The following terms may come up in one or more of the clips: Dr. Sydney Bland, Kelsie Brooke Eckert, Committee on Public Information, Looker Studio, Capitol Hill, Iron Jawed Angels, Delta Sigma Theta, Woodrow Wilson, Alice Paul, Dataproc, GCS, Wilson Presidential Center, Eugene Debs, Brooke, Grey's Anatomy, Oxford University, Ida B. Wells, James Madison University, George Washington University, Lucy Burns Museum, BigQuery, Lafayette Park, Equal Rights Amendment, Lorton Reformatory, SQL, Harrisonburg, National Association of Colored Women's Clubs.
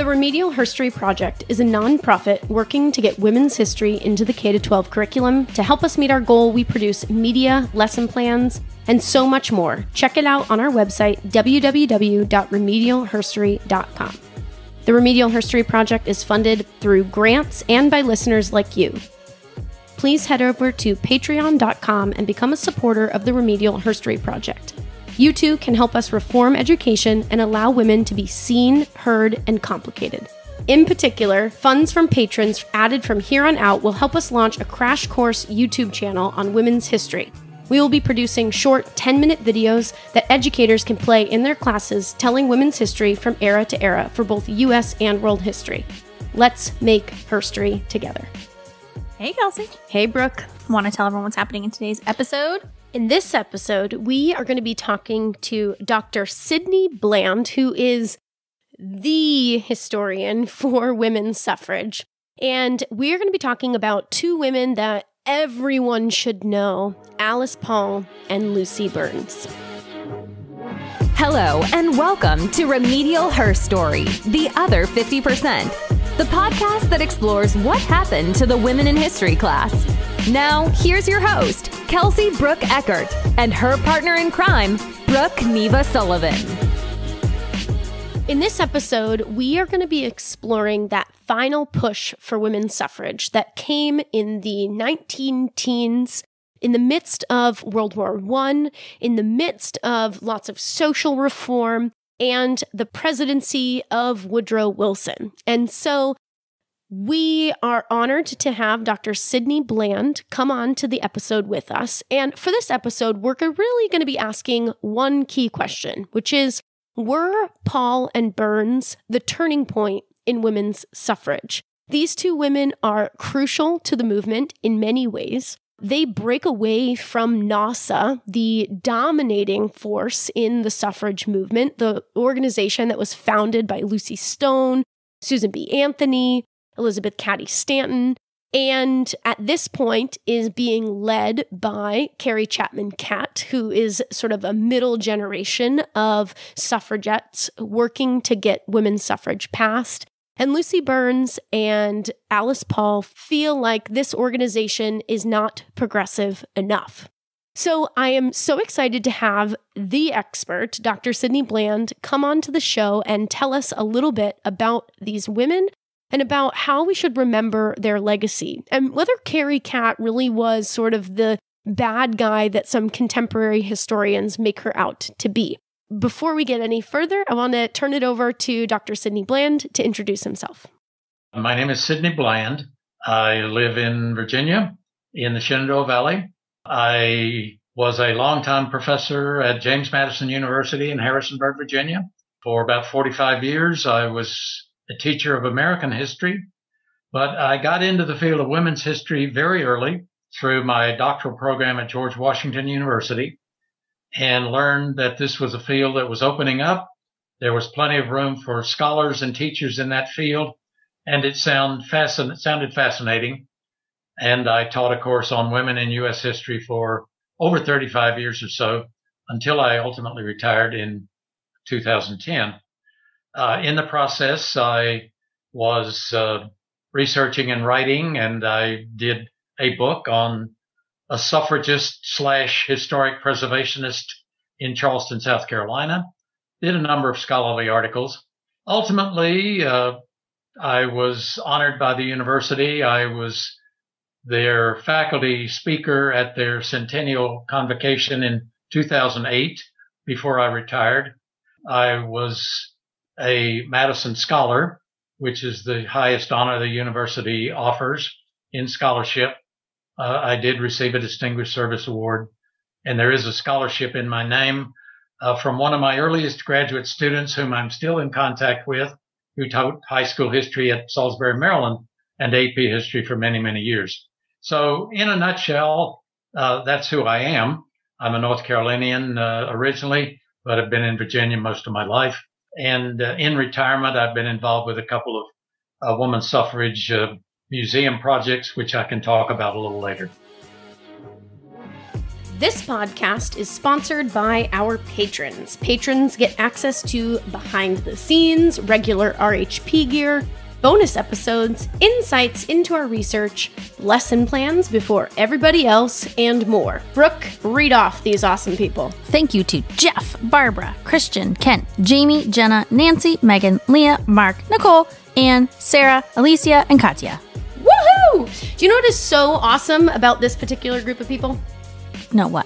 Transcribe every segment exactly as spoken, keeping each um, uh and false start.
The Remedial Herstory Project is a nonprofit working to get women's history into the K through twelve curriculum. To help us meet our goal, we produce media, lesson plans, and so much more. Check it out on our website, w w w dot remedial herstory dot com. The Remedial Herstory Project is funded through grants and by listeners like you. Please head over to patreon dot com and become a supporter of the Remedial Herstory Project. You too can help us reform education and allow women to be seen, heard, and complicated. In particular, funds from patrons added from here on out will help us launch a Crash Course YouTube channel on women's history. We will be producing short ten-minute videos that educators can play in their classes telling women's history from era to era for both U S and world history. Let's make herstory together. Hey, Kelsie. Hey, Brooke. Want to tell everyone what's happening in today's episode? In this episode, we are going to be talking to Doctor Sydney Bland, who is the historian for women's suffrage. And we're going to be talking about two women that everyone should know, Alice Paul and Lucy Burns. Hello, and welcome to Remedial Herstory, the other fifty percent, the podcast that explores what happened to the women in history class. Now, here's your host, Kelsie Brooke Eckert, and her partner in crime, Brooke Neva Sullivan. In this episode, we are going to be exploring that final push for women's suffrage that came in the nineteen teens, in the midst of World War One, in the midst of lots of social reform, and the presidency of Woodrow Wilson. And so we are honored to have Doctor Sydney Bland come on to the episode with us. And for this episode, we're really going to be asking one key question, which is, were Paul and Burns the turning point in women's suffrage? These two women are crucial to the movement in many ways. They break away from NAWSA, the dominating force in the suffrage movement, the organization that was founded by Lucy Stone, Susan B. Anthony, Elizabeth Cady Stanton, and at this point is being led by Carrie Chapman Catt, who is sort of a middle generation of suffragettes working to get women's suffrage passed. And Lucy Burns and Alice Paul feel like this organization is not progressive enough. So I am so excited to have the expert, Doctor Sydney Bland, come on to the show and tell us a little bit about these women and about how we should remember their legacy, and whether Carrie Catt really was sort of the bad guy that some contemporary historians make her out to be. Before we get any further, I want to turn it over to Doctor Sydney Bland to introduce himself. My name is Sydney Bland. I live in Virginia, in the Shenandoah Valley. I was a longtime professor at James Madison University in Harrisonburg, Virginia. For about forty-five years, I was a teacher of American history, but I got into the field of women's history very early through my doctoral program at George Washington University and learned that this was a field that was opening up. There was plenty of room for scholars and teachers in that field, and it sound fascin- sounded fascinating. And I taught a course on women in U S history for over thirty-five years or so until I ultimately retired in two thousand ten. Uh, in the process, I was uh, researching and writing, and I did a book on a suffragist slash historic preservationist in Charleston, South Carolina. Did a number of scholarly articles. Ultimately, uh, I was honored by the university. I was their faculty speaker at their centennial convocation in two thousand eight before I retired. I was a Madison Scholar, which is the highest honor the university offers in scholarship. Uh, I did receive a Distinguished Service Award, and there is a scholarship in my name uh, from one of my earliest graduate students whom I'm still in contact with, who taught high school history at Salisbury, Maryland, and A P history for many, many years. So in a nutshell, uh, that's who I am. I'm a North Carolinian uh, originally, but I've been in Virginia most of my life. And uh, in retirement, I've been involved with a couple of uh, women's suffrage uh, museum projects, which I can talk about a little later. This podcast is sponsored by our patrons. Patrons get access to behind the scenes, regular R H P gear, bonus episodes, insights into our research, lesson plans before everybody else, and more. Brooke, read off these awesome people. Thank you to Jeff, Barbara, Christian, Kent, Jamie, Jenna, Nancy, Megan, Leah, Mark, Nicole, Anne, Sarah, Alicia, and Katya. Woohoo! Do you know what is so awesome about this particular group of people? No, what?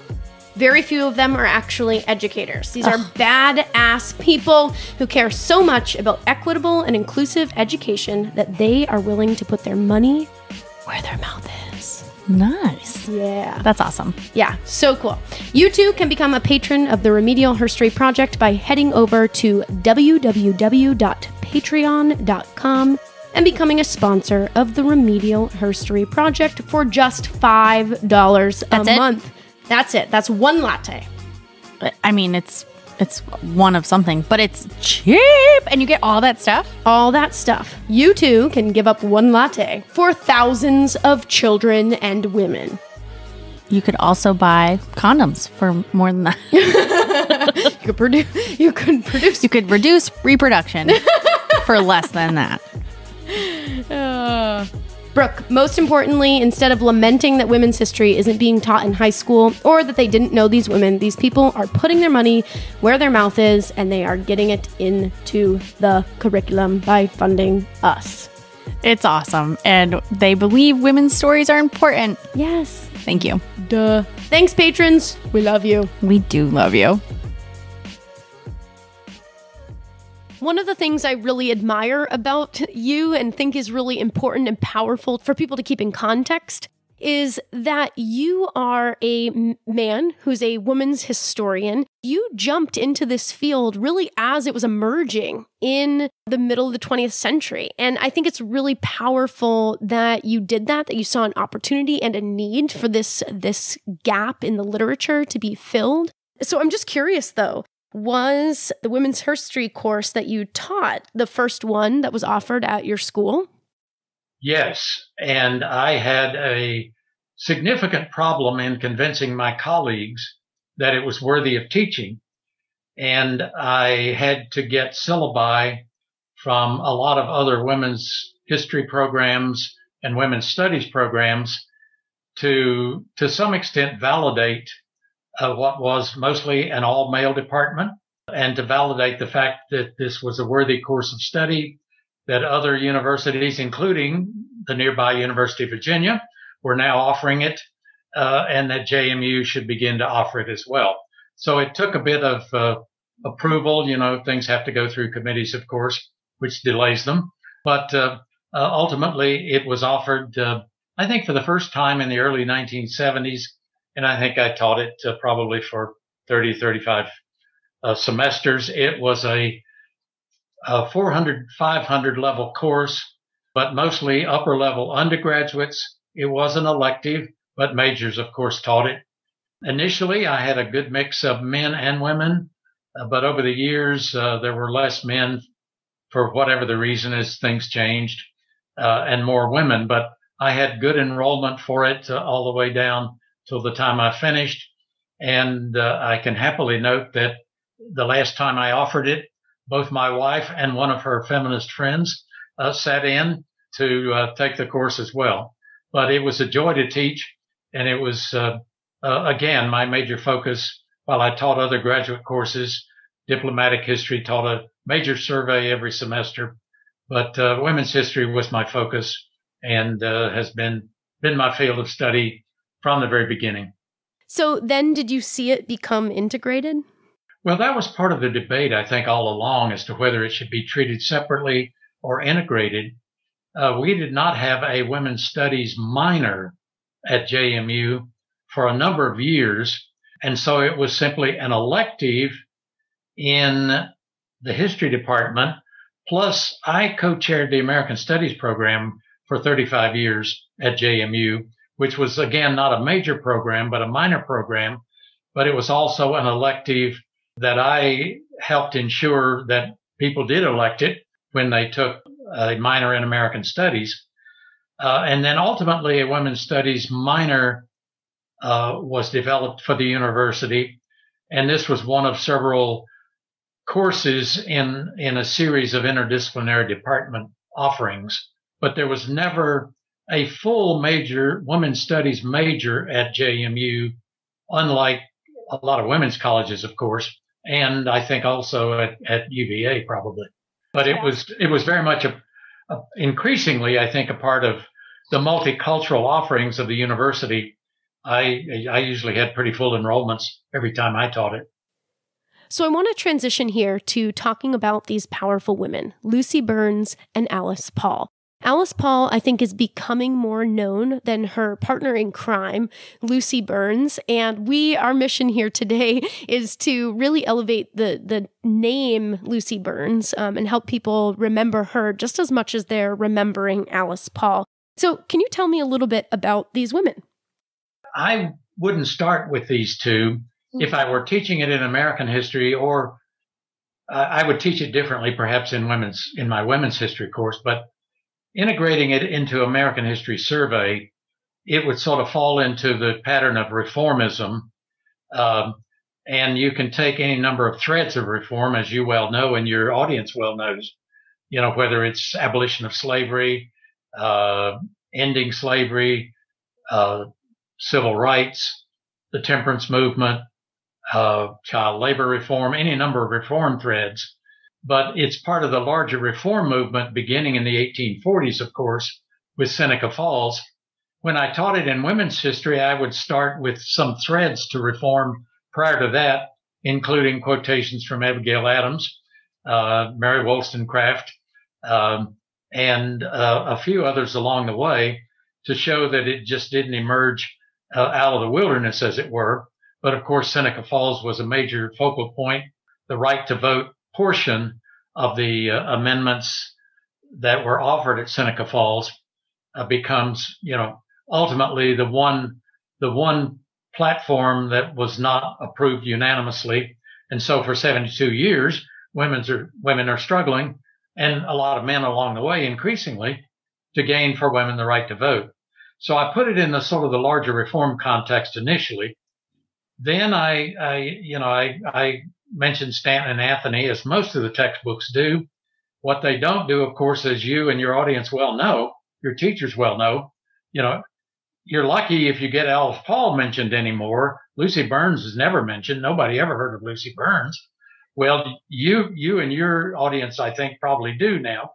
Very few of them are actually educators. These Ugh. are badass people who care so much about equitable and inclusive education that they are willing to put their money where their mouth is. Nice. Yeah. That's awesome. Yeah, so cool. You too can become a patron of the Remedial Herstory Project by heading over to w w w dot patreon dot com and becoming a sponsor of the Remedial Herstory Project for just five dollars a That's month. It? That's it. That's one latte. I mean, it's it's one of something, but it's cheap. And you get all that stuff? All that stuff. You too can give up one latte for thousands of children and women. You could also buy condoms for more than that. you, could produ- you could produce. You could reduce reproduction for less than that. Uh. Brooke, most importantly, instead of lamenting that women's history isn't being taught in high school or that they didn't know these women, these people are putting their money where their mouth is, and they are getting it into the curriculum by funding us. It's awesome. And they believe women's stories are important. Yes. Thank you. Duh. Thanks, patrons. We love you. We do love you. One of the things I really admire about you and think is really important and powerful for people to keep in context is that you are a man who's a woman's historian. You jumped into this field really as it was emerging in the middle of the twentieth century. And I think it's really powerful that you did that, that you saw an opportunity and a need for this, this gap in the literature to be filled. So I'm just curious, though. Was the women's history course that you taught the first one that was offered at your school? Yes, and I had a significant problem in convincing my colleagues that it was worthy of teaching. And I had to get syllabi from a lot of other women's history programs and women's studies programs to, to some extent, validate Uh, what was mostly an all-male department, and to validate the fact that this was a worthy course of study, that other universities, including the nearby University of Virginia, were now offering it, uh, and that J M U should begin to offer it as well. So it took a bit of uh, approval. You know, things have to go through committees, of course, which delays them. But uh, uh, ultimately, it was offered, uh, I think, for the first time in the early nineteen seventies. And I think I taught it uh, probably for thirty, thirty-five uh, semesters. It was a, a four hundred, five hundred level course, but mostly upper level undergraduates. It was an elective, but majors, of course, taught it. Initially, I had a good mix of men and women, uh, but over the years, uh, there were less men for whatever the reason is, things changed, uh, and more women. But I had good enrollment for it uh, all the way down till the time I finished. And uh, I can happily note that the last time I offered it, both my wife and one of her feminist friends uh, sat in to uh, take the course as well. But it was a joy to teach. And it was, uh, uh, again, my major focus while I taught other graduate courses. Diplomatic history, taught a major survey every semester. But uh, women's history was my focus and uh, has been been my field of study from the very beginning. So then did you see it become integrated? Well, that was part of the debate, I think, all along as to whether it should be treated separately or integrated. Uh, we did not have a women's studies minor at J M U for a number of years. And so it was simply an elective in the history department. Plus, I co-chaired the American Studies program for thirty-five years at J M U, which was, again, not a major program, but a minor program. But it was also an elective that I helped ensure that people did elect it when they took a minor in American Studies. Uh, and then ultimately a women's studies minor uh, was developed for the university. And this was one of several courses in, in a series of interdisciplinary department offerings. But there was never a full major, women's studies major at J M U, unlike a lot of women's colleges, of course, and I think also at, at U V A probably. But it was, it was very much a, a, increasingly, I think, a part of the multicultural offerings of the university. I, I usually had pretty full enrollments every time I taught it. So I want to transition here to talking about these powerful women, Lucy Burns and Alice Paul. Alice Paul, I think, is becoming more known than her partner in crime, Lucy Burns. And we, our mission here today is to really elevate the, the name Lucy Burns um, and help people remember her just as much as they're remembering Alice Paul. So can you tell me a little bit about these women? I wouldn't start with these two. If I were teaching it in American history, or uh, I would teach it differently, perhaps in women's, in my women's history course, but integrating it into American History Survey, it would sort of fall into the pattern of reformism. Um, and you can take any number of threads of reform, as you well know, and your audience well knows, you know, whether it's abolition of slavery, uh, ending slavery, uh, civil rights, the temperance movement, uh, child labor reform, any number of reform threads. But it's part of the larger reform movement beginning in the eighteen forties, of course, with Seneca Falls. When I taught it in women's history, I would start with some threads to reform prior to that, including quotations from Abigail Adams, uh, Mary Wollstonecraft, um, and uh, a few others along the way to show that it just didn't emerge uh, out of the wilderness, as it were. But, of course, Seneca Falls was a major focal point, the right to vote portion of the uh, amendments that were offered at Seneca Falls uh, becomes, you know, ultimately the one, the one platform that was not approved unanimously. And so for seventy-two years, women's are, women are struggling, and a lot of men along the way, increasingly, to gain for women the right to vote. So I put it in the sort of the larger reform context initially. Then I, I, you know, I, I, mentioned Stanton and Anthony, as most of the textbooks do. What they don't do, of course, as you and your audience well know, your teachers well know, you know, you're lucky if you get Alice Paul mentioned anymore. Lucy Burns is never mentioned. Nobody ever heard of Lucy Burns. Well, you, you and your audience, I think, probably do now.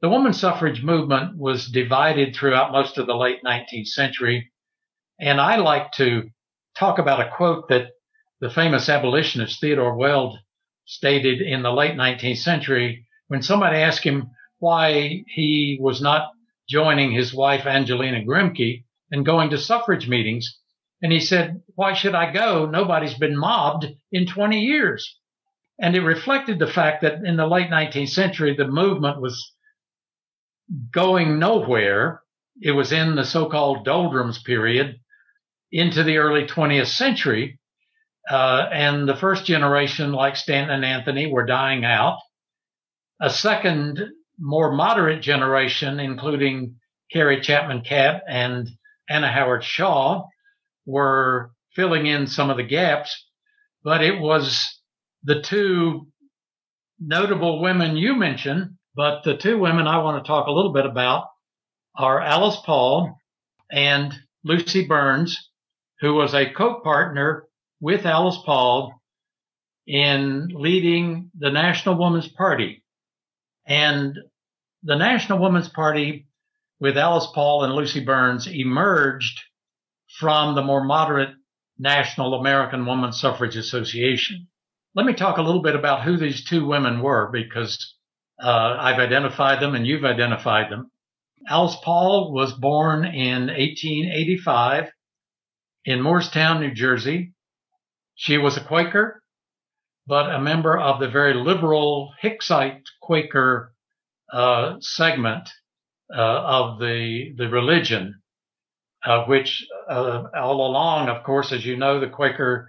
The women's suffrage movement was divided throughout most of the late nineteenth century. And I like to talk about a quote that the famous abolitionist Theodore Weld stated in the late nineteenth century when somebody asked him why he was not joining his wife, Angelina Grimke, and going to suffrage meetings. And he said, "Why should I go? Nobody's been mobbed in twenty years. And it reflected the fact that in the late nineteenth century, the movement was going nowhere. It was in the so-called doldrums period into the early twentieth century. Uh, and the first generation, like Stanton and Anthony, were dying out. A second, more moderate generation, including Carrie Chapman Catt and Anna Howard Shaw, were filling in some of the gaps. But it was the two notable women you mentioned, but the two women I want to talk a little bit about are Alice Paul and Lucy Burns, who was a co-partner with Alice Paul in leading the National Woman's Party. And the National Woman's Party with Alice Paul and Lucy Burns emerged from the more moderate National American Woman's Suffrage Association. Let me talk a little bit about who these two women were, because uh, I've identified them and you've identified them. Alice Paul was born in eighteen eighty-five in Moorestown, New Jersey. She was a Quaker, but a member of the very liberal Hicksite Quaker uh, segment uh, of the, the religion, uh, which uh, all along, of course, as you know, the Quaker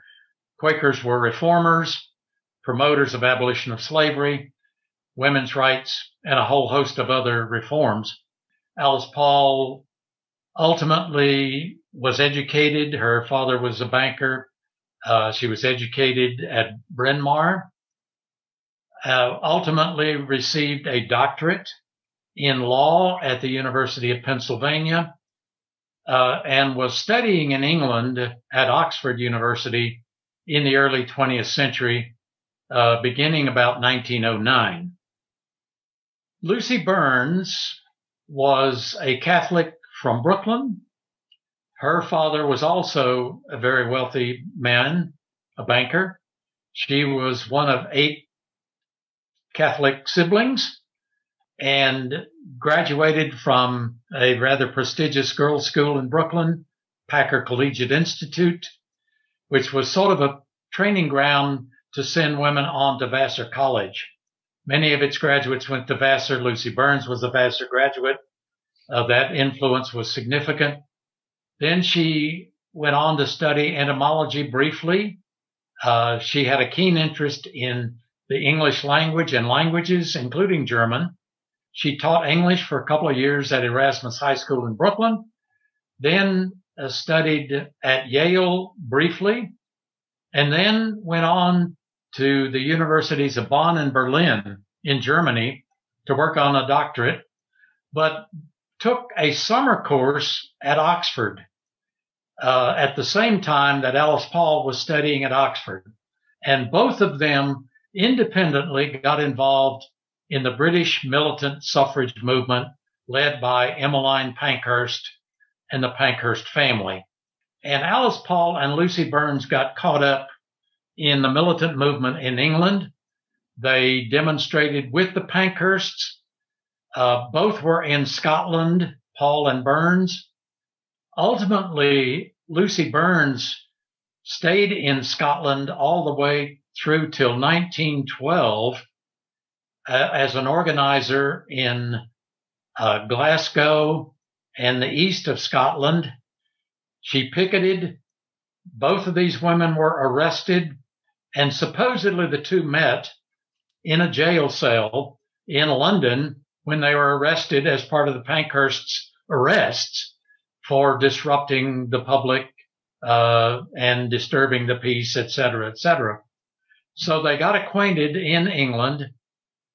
Quakers were reformers, promoters of abolition of slavery, women's rights, and a whole host of other reforms. Alice Paul ultimately was educated. Her father was a banker. Uh, she was educated at Bryn Mawr. Uh, ultimately received a doctorate in law at the University of Pennsylvania, uh, and was studying in England at Oxford University in the early twentieth century, uh, beginning about nineteen oh nine. Lucy Burns was a Catholic from Brooklyn. Her father was also a very wealthy man, a banker. She was one of eight Catholic siblings and graduated from a rather prestigious girls' school in Brooklyn, Packer Collegiate Institute, which was sort of a training ground to send women on to Vassar College. Many of its graduates went to Vassar. Lucy Burns was a Vassar graduate. Uh, that influence was significant. Then she went on to study entomology briefly. Uh, she had a keen interest in the English language and languages, including German. She taught English for a couple of years at Erasmus High School in Brooklyn, then uh, studied at Yale briefly, and then went on to the universities of Bonn and Berlin in Germany to work on a doctorate, but took a summer course at Oxford uh, at the same time that Alice Paul was studying at Oxford. And both of them independently got involved in the British militant suffrage movement led by Emmeline Pankhurst and the Pankhurst family. And Alice Paul and Lucy Burns got caught up in the militant movement in England. They demonstrated with the Pankhursts. Uh, both were in Scotland, Paul and Burns. Ultimately, Lucy Burns stayed in Scotland all the way through till nineteen twelve uh, as an organizer in uh, Glasgow and the east of Scotland. She picketed. Both of these women were arrested, and supposedly the two met in a jail cell in London when they were arrested as part of the Pankhursts' arrests for disrupting the public uh, and disturbing the peace, et cetera, et cetera. So they got acquainted in England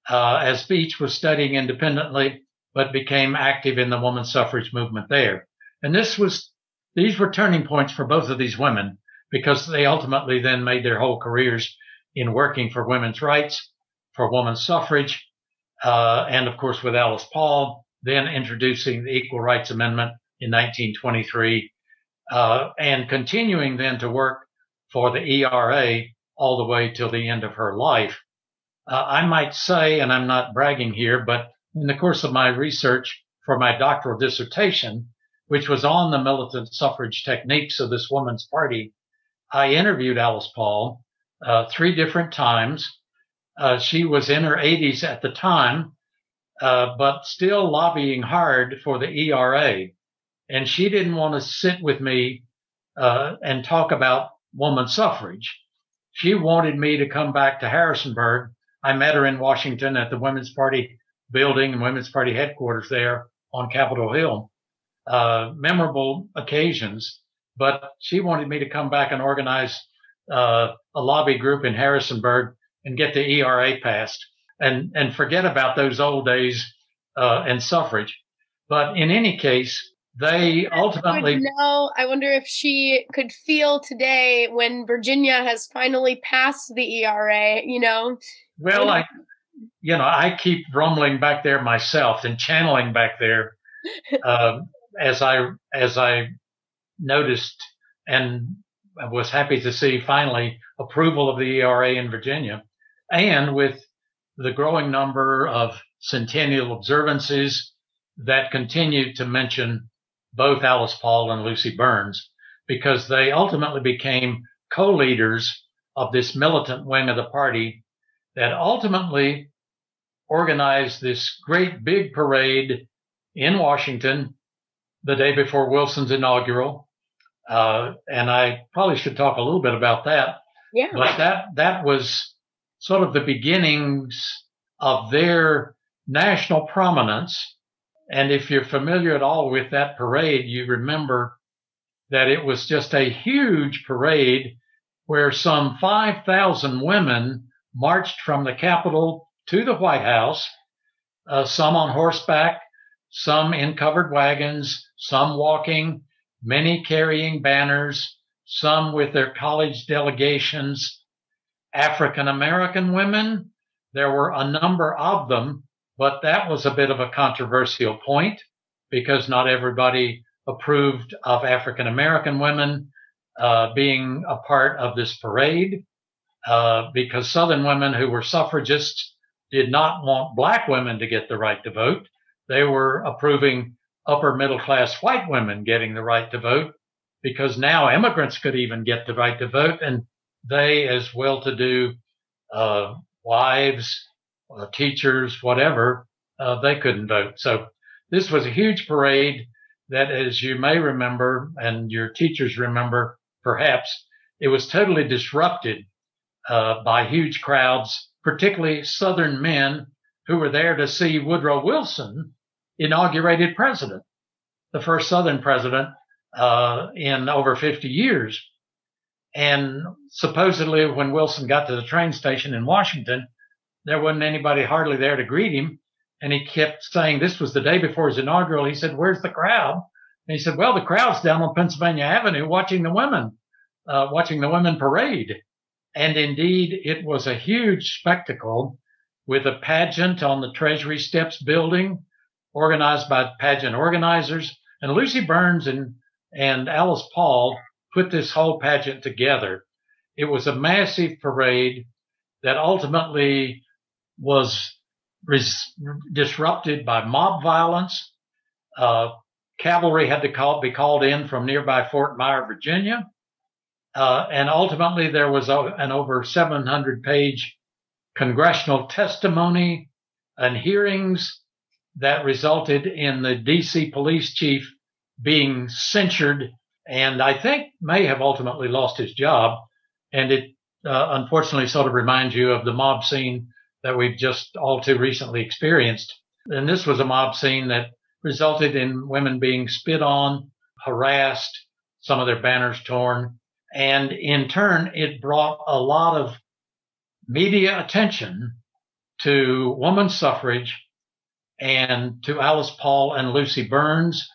uh, as each was studying independently, but became active in the women's suffrage movement there. And this was, these were turning points for both of these women because they ultimately then made their whole careers in working for women's rights, for women's suffrage, Uh, and of course with Alice Paul, then introducing the Equal Rights Amendment in nineteen twenty-three, uh, and continuing then to work for the E R A all the way till the end of her life. Uh, I might say, and I'm not bragging here, but in the course of my research for my doctoral dissertation, which was on the militant suffrage techniques of this woman's party, I interviewed Alice Paul uh, three different times. Uh, she was in her eighties at the time, uh, but still lobbying hard for the E R A. And she didn't want to sit with me uh, and talk about woman's suffrage. She wanted me to come back to Harrisonburg. I met her in Washington at the Women's Party building and Women's Party headquarters there on Capitol Hill. Uh, memorable occasions. But she wanted me to come back and organize uh, a lobby group in Harrisonburg and get the E R A passed, and, and forget about those old days uh, and suffrage. But in any case, they ultimately... No, I wonder if she could feel today when Virginia has finally passed the E R A, you know? Well, I, you know, I keep rumbling back there myself and channeling back there uh, as I as I noticed and was happy to see finally approval of the E R A in Virginia. And with the growing number of centennial observances that continue to mention both Alice Paul and Lucy Burns, because they ultimately became co-leaders of this militant wing of the party that ultimately organized this great big parade in Washington the day before Wilson's inaugural. Uh, and I probably should talk a little bit about that. Yeah. But that, that was sort of the beginnings of their national prominence. And if you're familiar at all with that parade, you remember that it was just a huge parade where some five thousand women marched from the Capitol to the White House, uh, some on horseback, some in covered wagons, some walking, many carrying banners, some with their college delegations. African-American women, there were a number of them, but that was a bit of a controversial point because not everybody approved of African-American women uh, being a part of this parade, uh, because Southern women who were suffragists did not want black women to get the right to vote. They were approving upper middle class white women getting the right to vote, because now immigrants could even get the right to vote, and they, as well-to-do uh, wives, uh, teachers, whatever, uh, they couldn't vote. So this was a huge parade that, as you may remember, and your teachers remember, perhaps, it was totally disrupted uh, by huge crowds, particularly Southern men who were there to see Woodrow Wilson inaugurated president, the first Southern president uh, in over fifty years. And supposedly when Wilson got to the train station in Washington, there wasn't anybody hardly there to greet him. And he kept saying, this was the day before his inaugural. He said, where's the crowd? And he said, well, the crowd's down on Pennsylvania Avenue watching the women, uh, watching the women parade. And indeed, it was a huge spectacle with a pageant on the Treasury Steps building organized by pageant organizers. And Lucy Burns and, and Alice Paul put this whole pageant together. It was a massive parade that ultimately was res- disrupted by mob violence. Uh, cavalry had to call, be called in from nearby Fort Myer, Virginia. Uh, and ultimately there was a, an over seven hundred page congressional testimony and hearings that resulted in the D C police chief being censured, and I think may have ultimately lost his job. And it uh, unfortunately sort of reminds you of the mob scene that we've just all too recently experienced. And this was a mob scene that resulted in women being spit on, harassed, some of their banners torn. And in turn, it brought a lot of media attention to women's suffrage and to Alice Paul and Lucy Burns,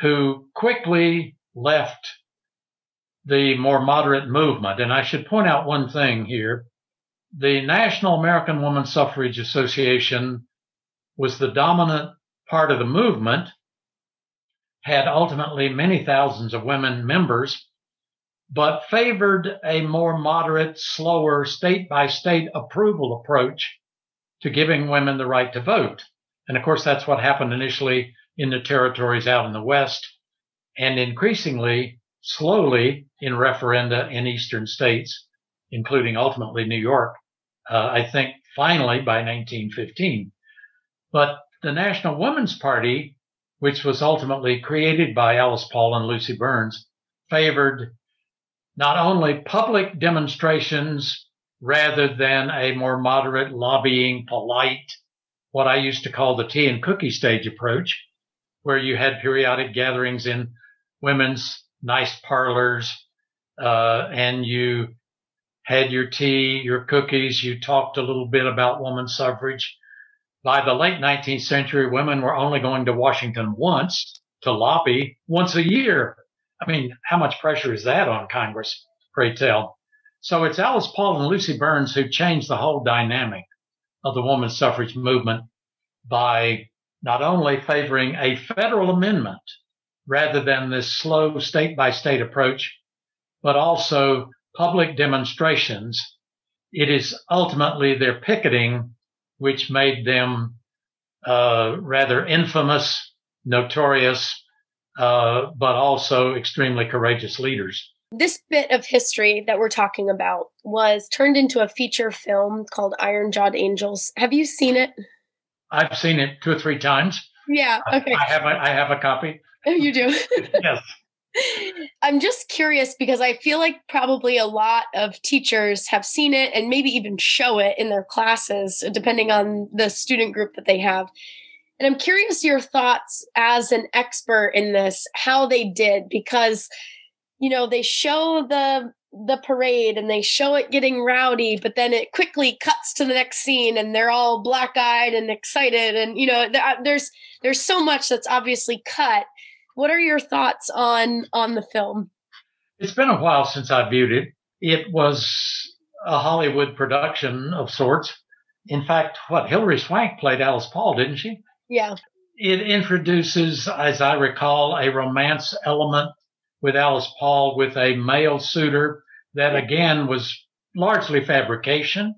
who quickly left the more moderate movement. And I should point out one thing here. The National American Woman Suffrage Association was the dominant part of the movement, had ultimately many thousands of women members, but favored a more moderate, slower, state-by-state approval approach to giving women the right to vote. And, of course, that's what happened initially in the territories out in the West, and increasingly, slowly, in referenda in eastern states, including ultimately New York, uh, I think finally by nineteen fifteen. But the National Woman's Party, which was ultimately created by Alice Paul and Lucy Burns, favored not only public demonstrations rather than a more moderate, lobbying, polite, what I used to call the tea and cookie stage approach, where you had periodic gatherings in women's nice parlors, uh, and you had your tea, your cookies, you talked a little bit about women's suffrage. By the late nineteenth century, women were only going to Washington once to lobby, once a year. I mean, how much pressure is that on Congress, pray tell? So it's Alice Paul and Lucy Burns who changed the whole dynamic of the women's suffrage movement by not only favoring a federal amendment rather than this slow state-by-state approach, but also public demonstrations. It is ultimately their picketing which made them uh, rather infamous, notorious, uh, but also extremely courageous leaders. This bit of history that we're talking about was turned into a feature film called Iron Jawed Angels. Have you seen it? I've seen it two or three times. Yeah, okay. I have a, I have a copy. You do? Yes. I'm just curious because I feel like probably a lot of teachers have seen it and maybe even show it in their classes, depending on the student group that they have. And I'm curious your thoughts as an expert in this, how they did, because, you know, they show the the parade and they show it getting rowdy, but then it quickly cuts to the next scene and they're all black-eyed and excited. And, you know, there's there's so much that's obviously cut. What are your thoughts on on the film? It's been a while since I viewed it. It was a Hollywood production of sorts. In fact, what, Hilary Swank played Alice Paul, didn't she? Yeah. It introduces, as I recall, a romance element with Alice Paul with a male suitor that, again, was largely fabrication.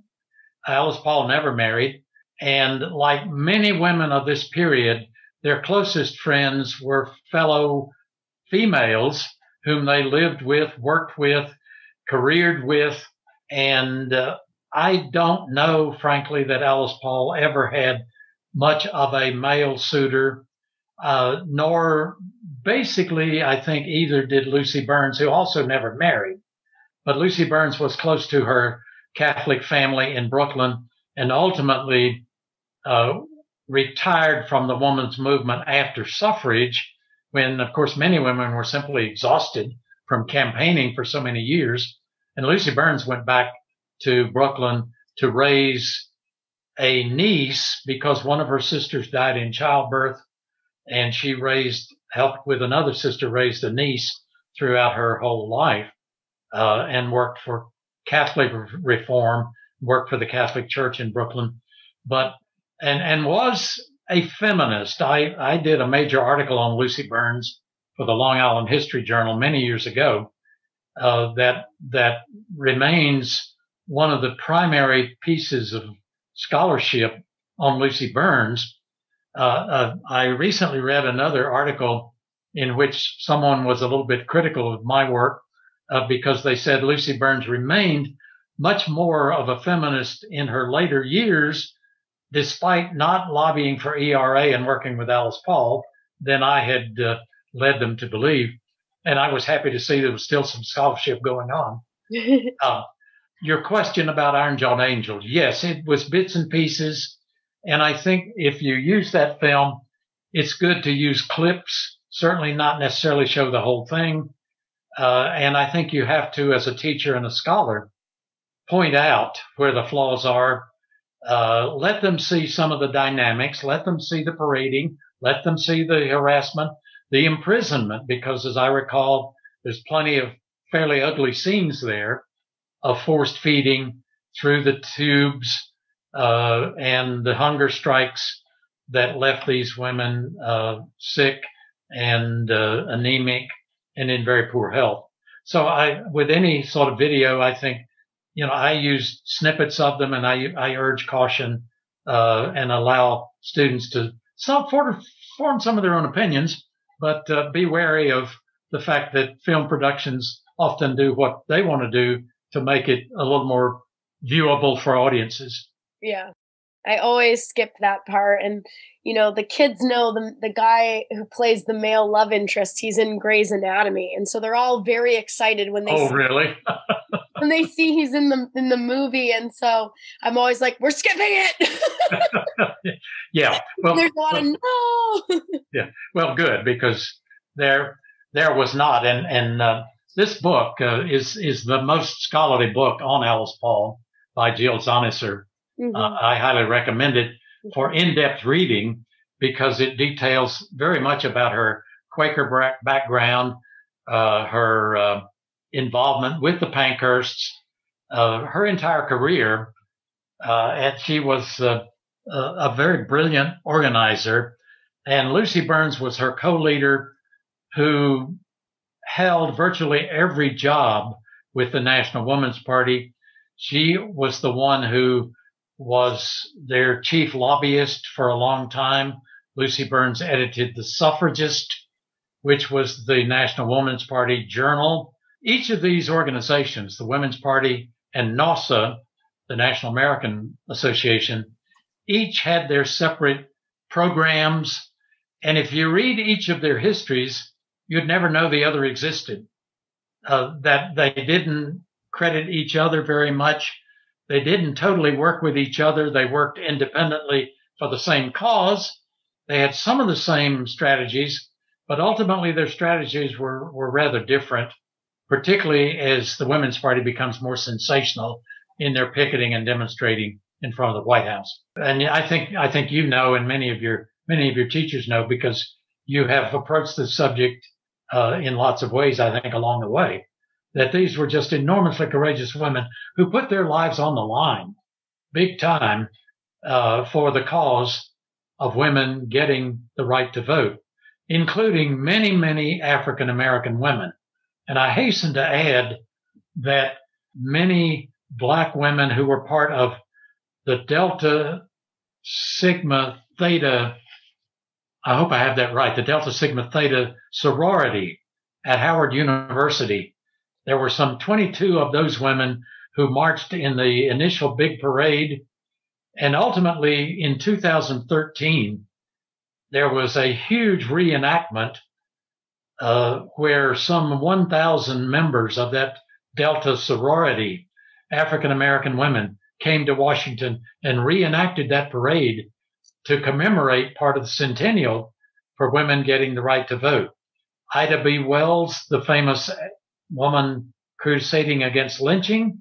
Alice Paul never married. And like many women of this period, their closest friends were fellow females whom they lived with, worked with, careered with. And uh, I don't know, frankly, that Alice Paul ever had much of a male suitor, uh, nor basically, I think, either did Lucy Burns, who also never married. But Lucy Burns was close to her Catholic family in Brooklyn and ultimately uh, retired from the women's movement after suffrage when, of course, many women were simply exhausted from campaigning for so many years. And Lucy Burns went back to Brooklyn to raise a niece because one of her sisters died in childbirth, and she raised, helped with another sister raise the niece throughout her whole life, uh, and worked for Catholic reform, worked for the Catholic Church in Brooklyn, but, and, and was a feminist. I, I did a major article on Lucy Burns for the Long Island History Journal many years ago, uh, that, that remains one of the primary pieces of scholarship on Lucy Burns. Uh, uh, I recently read another article in which someone was a little bit critical of my work uh, because they said Lucy Burns remained much more of a feminist in her later years, despite not lobbying for E R A and working with Alice Paul, than I had uh, led them to believe. And I was happy to see there was still some scholarship going on. Uh, Your question about Iron Jawed Angels, yes, it was bits and pieces. And I think if you use that film, it's good to use clips, certainly not necessarily show the whole thing. Uh, and I think you have to, as a teacher and a scholar, point out where the flaws are. Uh, let them see some of the dynamics. Let them see the parading. Let them see the harassment, the imprisonment, because as I recall, there's plenty of fairly ugly scenes there of forced feeding through the tubes uh, and the hunger strikes that left these women uh, sick and uh, anemic and in very poor health. So I, with any sort of video, I think, you know, I use snippets of them and I, I urge caution uh, and allow students to some, form some of their own opinions, but uh, be wary of the fact that film productions often do what they want to do to make it a little more viewable for audiences. Yeah. I always skip that part. And, you know, the kids know the, the guy who plays the male love interest, he's in Grey's Anatomy. And so they're all very excited when they, oh, see, really? when they see he's in the, in the movie. And so I'm always like, we're skipping it. Yeah. Well, there's a lot well, of no. Yeah. Well, good, because there, there was not. And, and, uh, This book uh, is is the most scholarly book on Alice Paul by Jill Zonisser. Mm-hmm. Uh, I highly recommend it for in-depth reading because it details very much about her Quaker bra- background, uh, her uh, involvement with the Pankhursts, uh, her entire career. Uh, and she was uh, a, a very brilliant organizer. And Lucy Burns was her co-leader who held virtually every job with the National Woman's Party. She was the one who was their chief lobbyist for a long time. Lucy Burns edited The Suffragist, which was the National Woman's Party journal. Each of these organizations, the Women's Party and NAWSA, the National American Association, each had their separate programs. And if you read each of their histories, you'd never know the other existed, uh, that they didn't credit each other very much. They didn't totally work with each other. They worked independently for the same cause, They had some of the same strategies, but ultimately their strategies were, were rather different, particularly as the Women's Party becomes more sensational in their picketing and demonstrating in front of the White House. And I think, I think you know, and many of your, many of your teachers know, because you have approached the subject, uh, in lots of ways, I think, along the way, that these were just enormously courageous women who put their lives on the line, big time, uh, for the cause of women getting the right to vote, including many, many African American women. And I hasten to add that many Black women who were part of the Delta Sigma Theta, I hope I have that right, the Delta Sigma Theta sorority at Howard University. There were some twenty-two of those women who marched in the initial big parade. And ultimately, in two thousand thirteen, there was a huge reenactment uh where some one thousand members of that Delta sorority, African-American women, came to Washington and reenacted that parade to commemorate part of the centennial for women getting the right to vote. Ida B. Wells, the famous woman crusading against lynching,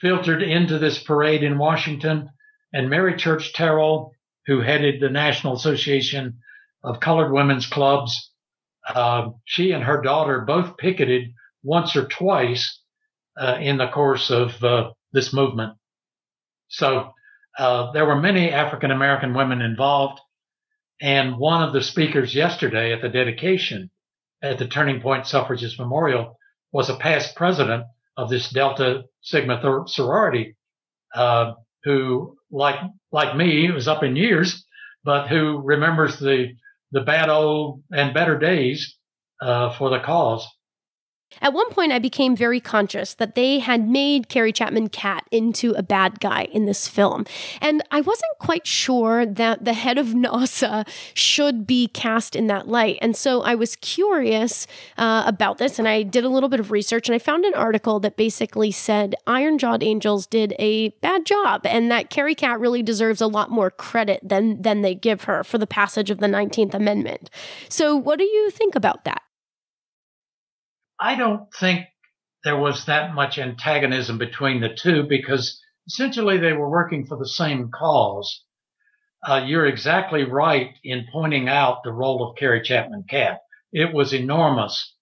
filtered into this parade in Washington, and Mary Church Terrell, who headed the National Association of Colored Women's Clubs, Uh, she and her daughter both picketed once or twice uh, in the course of uh, this movement. So uh, there were many African-American women involved. And one of the speakers yesterday at the dedication at the Turning Point Suffragist Memorial was a past president of this Delta Sigma th- sorority uh, who, like like me, was up in years, but who remembers the the bad old and better days uh, for the cause. At one point, I became very conscious that they had made Carrie Chapman Catt into a bad guy in this film. And I wasn't quite sure that the head of NASA should be cast in that light. And so I was curious uh, about this, and I did a little bit of research, and I found an article that basically said Iron Jawed Angels did a bad job and that Carrie Catt really deserves a lot more credit than, than they give her for the passage of the nineteenth Amendment. So what do you think about that? I don't think there was that much antagonism between the two, because essentially they were working for the same cause. Uh, you're exactly right in pointing out the role of Carrie Chapman Catt. It was enormous.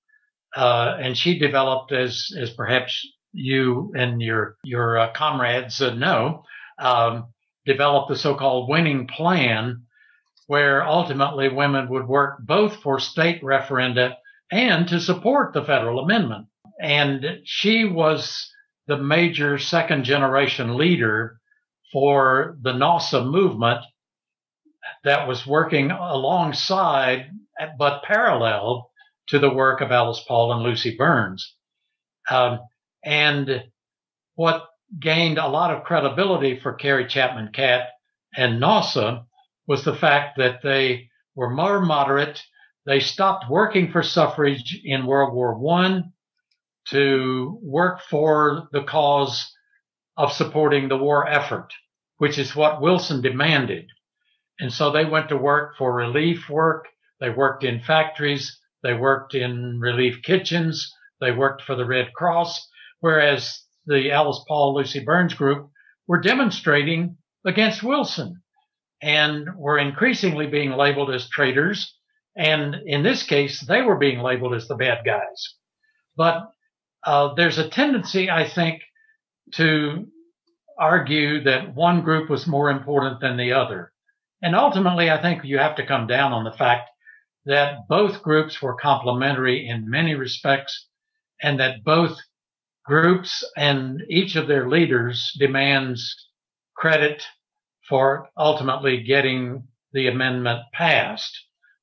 Uh, and she developed, as, as perhaps you and your, your uh, comrades uh, know, um, developed the so-called winning plan, where ultimately women would work both for state referenda and to support the federal amendment. And she was the major second-generation leader for the NASA movement that was working alongside but parallel to the work of Alice Paul and Lucy Burns. Um, and what gained a lot of credibility for Carrie Chapman Catt and NASA was the fact that they were more moderate. They stopped working for suffrage in World War One to work for the cause of supporting the war effort, which is what Wilson demanded. And so they went to work for relief work. They worked in factories. They worked in relief kitchens. They worked for the Red Cross, whereas the Alice Paul, Lucy Burns group were demonstrating against Wilson and were increasingly being labeled as traitors. And in this case, they were being labeled as the bad guys. But uh, there's a tendency, I think, to argue that one group was more important than the other. And ultimately, I think you have to come down on the fact that both groups were complementary in many respects, and that both groups and each of their leaders demands credit for ultimately getting the amendment passed.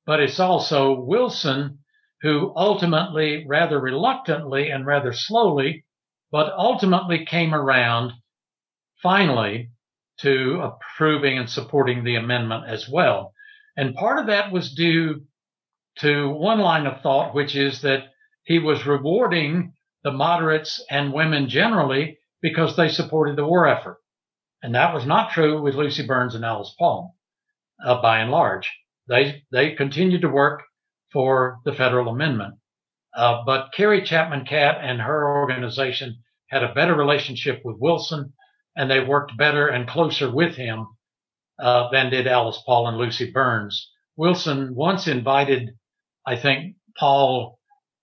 But it's also Wilson who ultimately, rather reluctantly and rather slowly, but ultimately came around finally to approving and supporting the amendment as well. And part of that was due to one line of thought, which is that he was rewarding the moderates and women generally because they supported the war effort. And that was not true with Lucy Burns and Alice Paul, uh, by and large. They, they continued to work for the federal amendment. Uh, but Carrie Chapman Catt and her organization had a better relationship with Wilson, and they worked better and closer with him uh, than did Alice Paul and Lucy Burns. Wilson once invited, I think, Paul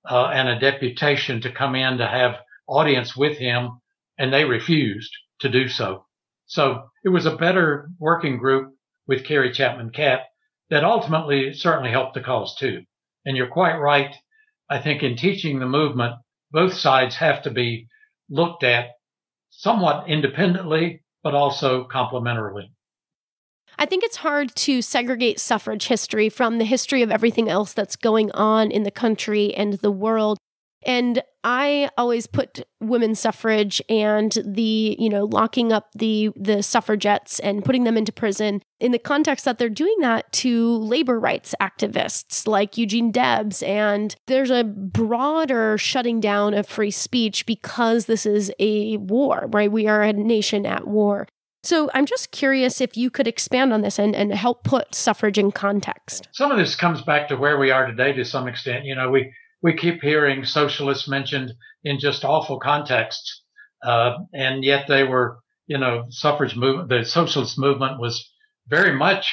uh, and a deputation to come in to have audience with him, and they refused to do so. So it was a better working group with Carrie Chapman Catt that ultimately certainly helped the cause too. And you're quite right. I think in teaching the movement, both sides have to be looked at somewhat independently, but also complementarily. I think it's hard to segregate suffrage history from the history of everything else that's going on in the country and the world. And I always put women's suffrage and the, you know, locking up the the suffragettes and putting them into prison in the context that they're doing that to labor rights activists like Eugene Debs. And there's a broader shutting down of free speech because this is a war, right? We are a nation at war. So I'm just curious if you could expand on this and, and help put suffrage in context. Some of this comes back to where we are today to some extent. You know, we We keep hearing socialists mentioned in just awful contexts, uh, and yet they were, you know, suffrage movement, the socialist movement was very much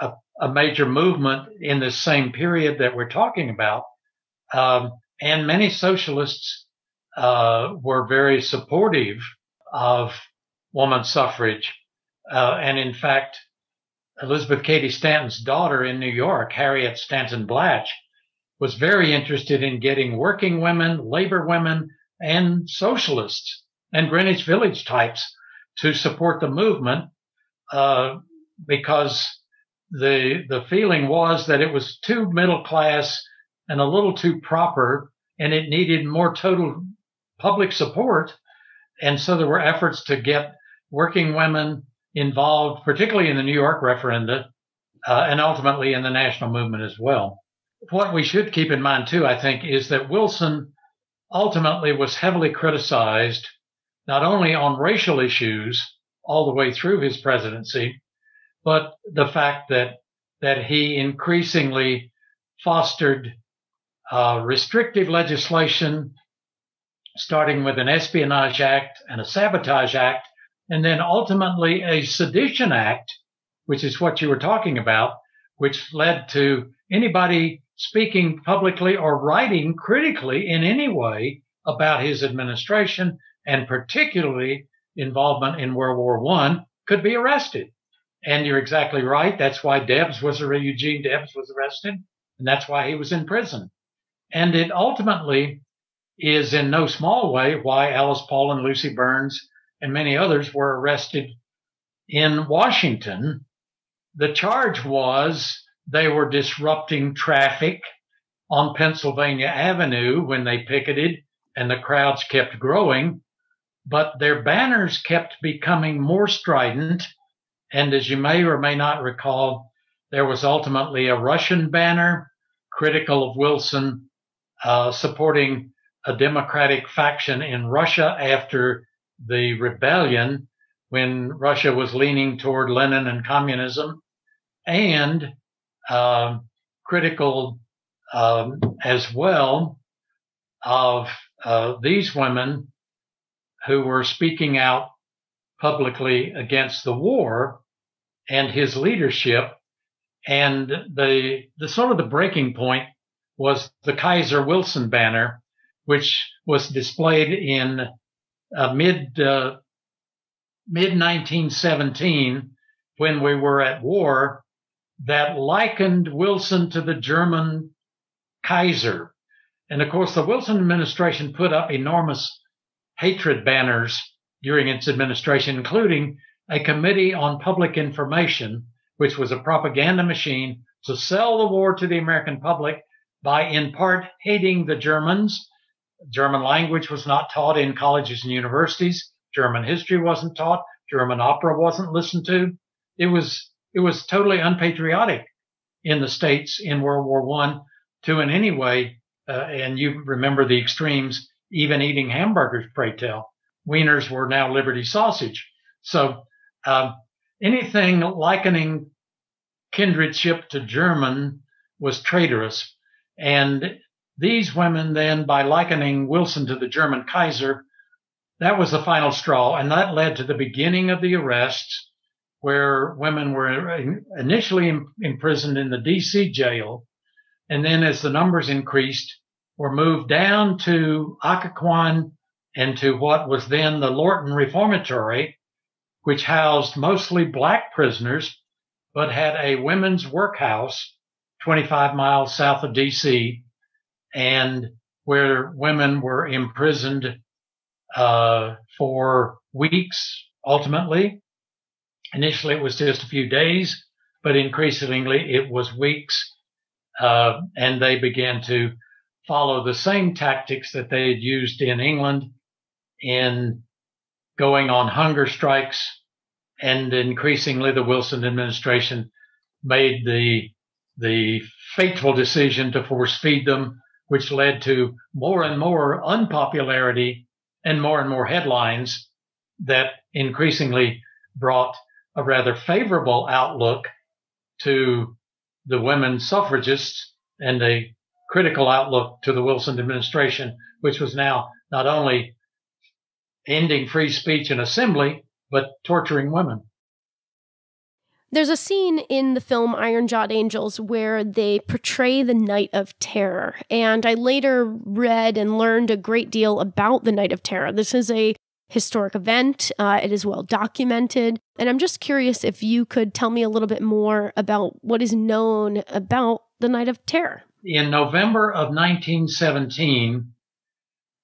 a, a major movement in this same period that we're talking about. Um, and many socialists uh, were very supportive of women's suffrage. Uh, and in fact, Elizabeth Cady Stanton's daughter in New York, Harriet Stanton Blatch, was very interested in getting working women, labor women, and socialists and Greenwich Village types to support the movement uh, because the the feeling was that it was too middle class and a little too proper, and it needed more total public support. And so there were efforts to get working women involved, particularly in the New York referenda uh, and ultimately in the national movement as well. What we should keep in mind, too, I think, is that Wilson ultimately was heavily criticized, not only on racial issues all the way through his presidency, but the fact that that he increasingly fostered uh, restrictive legislation, starting with an Espionage Act and a Sabotage Act, and then ultimately a Sedition Act, which is what you were talking about, which led to anybody speaking publicly or writing critically in any way about his administration, and particularly involvement in World War One, could be arrested. And you're exactly right. That's why Debs was arrested. Eugene Debs was arrested, and that's why he was in prison. And it ultimately is in no small way why Alice Paul and Lucy Burns and many others were arrested in Washington. The charge was they were disrupting traffic on Pennsylvania Avenue when they picketed, and the crowds kept growing, but their banners kept becoming more strident. And as you may or may not recall, there was ultimately a Russian banner critical of Wilson, uh, supporting a democratic faction in Russia after the rebellion when Russia was leaning toward Lenin and communism, and Uh, critical um, as well of uh, these women who were speaking out publicly against the war and his leadership. And the, the sort of the breaking point was the Kaiser Wilson banner, which was displayed in uh, mid uh, mid nineteen seventeen when we were at war, that likened Wilson to the German Kaiser. And of course, the Wilson administration put up enormous hatred banners during its administration, including a committee on public information, which was a propaganda machine to sell the war to the American public by in part hating the Germans. German language was not taught in colleges and universities. German history wasn't taught. German opera wasn't listened to. It was It was totally unpatriotic in the States in World War One to in any way, uh, and you remember the extremes, even eating hamburgers, pray tell. Wieners were now Liberty sausage. So um, anything likening kindredship to German was traitorous. And these women then, by likening Wilson to the German Kaiser, that was the final straw. And that led to the beginning of the arrests, where women were initially imprisoned in the D C jail. And then as the numbers increased, were moved down to Occoquan and to what was then the Lorton Reformatory, which housed mostly black prisoners, but had a women's workhouse twenty-five miles south of D C, and where women were imprisoned uh, for weeks, ultimately. Initially, it was just a few days, but increasingly it was weeks, uh, and they began to follow the same tactics that they had used in England in going on hunger strikes. And increasingly, the Wilson administration made the, the fateful decision to force feed them, which led to more and more unpopularity and more and more headlines that increasingly brought a rather favorable outlook to the women suffragists and a critical outlook to the Wilson administration, which was now not only ending free speech and assembly, but torturing women. There's a scene in the film Iron Jawed Angels where they portray the Night of Terror. And I later read and learned a great deal about the Night of Terror. This is a historic event. Uh, it is well documented. And I'm just curious if you could tell me a little bit more about what is known about the Night of Terror. In November of nineteen seventeen,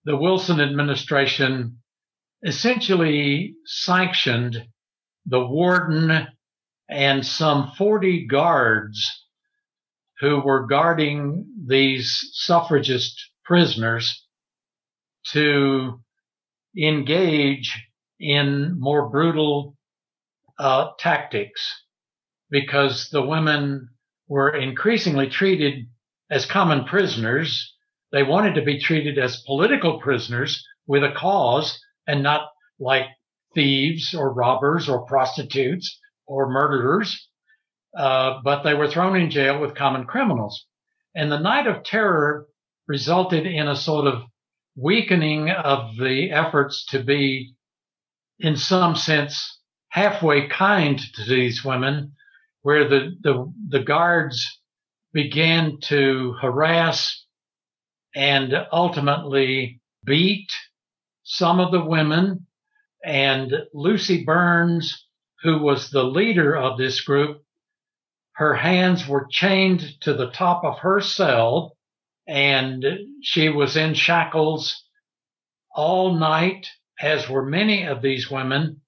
the Wilson administration essentially sanctioned the warden and some forty guards who were guarding these suffragist prisoners to engage in more brutal uh, tactics, because the women were increasingly treated as common prisoners. They wanted to be treated as political prisoners with a cause, and not like thieves or robbers or prostitutes or murderers, uh, but they were thrown in jail with common criminals. And the Night of Terror resulted in a sort of weakening of the efforts to be, in some sense, halfway kind to these women, where the, the, the guards began to harass and ultimately beat some of the women. And Lucy Burns, who was the leader of this group, her hands were chained to the top of her cell, and she was in shackles all night, as were many of these women,